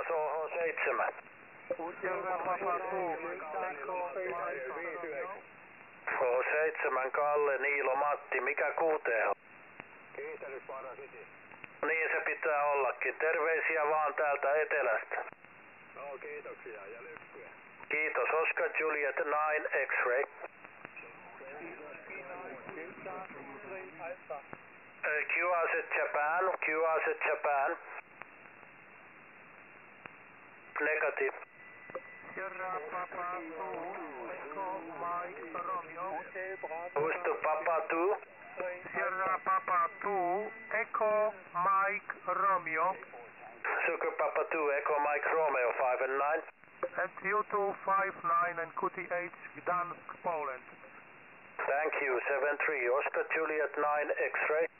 pasó OJ7. OJ7 Kalle, Niilo, Matti, mikä QTH? Niin se pitää ollakin. Terveisiä vaan täältä etelästä. No kiitoksia ja lykkyä. Kiitos, Oscar Juliet 9 X-ray. QRZ Japan, QRZ Japan. Negative. Gusto Papa 2. Sierra Papa 2, Echo Mike Romeo. Sugar Papa 2, Echo Mike Romeo 5 and 9. And U259 and QTH Gdansk, Poland. Thank you, 7-3, Oscar Juliet 9 X-ray.